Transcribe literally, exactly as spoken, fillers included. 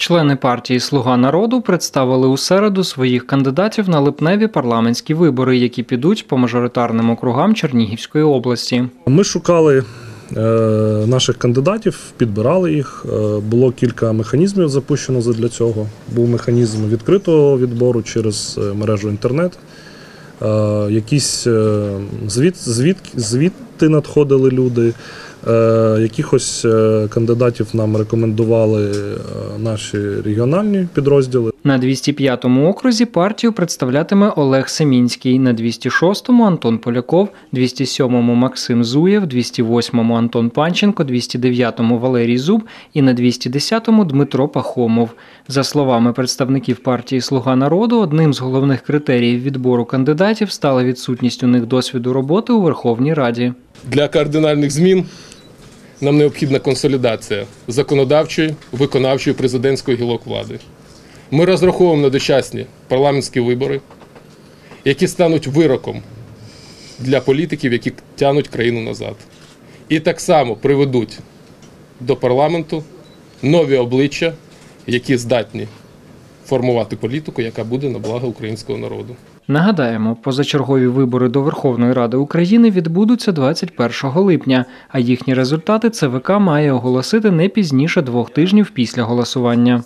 Члени партії «Слуга народу» представили у середу своїх кандидатів на липневі парламентські вибори, які підуть по мажоритарним округам Чернігівської області. Ми шукали наших кандидатів, підбирали їх. Було кілька механізмів запущено для цього. Був механізм відкритого відбору через мережу інтернет. Якісь звіт, звіт, звідти надходили люди, якихось кандидатів нам рекомендували наші регіональні підрозділи. На двісті п'ятому окрузі партію представлятиме Олег Семінський, на двісті шостому – Антон Поляков, двісті сьомому – Максим Зуєв, двісті восьмому – Антон Панченко, двісті дев'ятому – Валерій Зуб і на двісті десятому – Дмитро Пахомов. За словами представників партії «Слуга народу», одним з головних критеріїв відбору кандидатів стала відсутність у них досвіду роботи у Верховній Раді. Для кардинальних змін нам необхідна консолідація законодавчої, виконавчої, президентської гілок влади. Ми розраховуємо на дочасні парламентські вибори, які стануть вироком для політиків, які тягнуть країну назад. І так само приведуть до парламенту нові обличчя, які здатні формувати політику, яка буде на благо українського народу. Нагадаємо, позачергові вибори до Верховної Ради України відбудуться двадцять першого липня, а їхні результати ЦВК має оголосити не пізніше двох тижнів після голосування.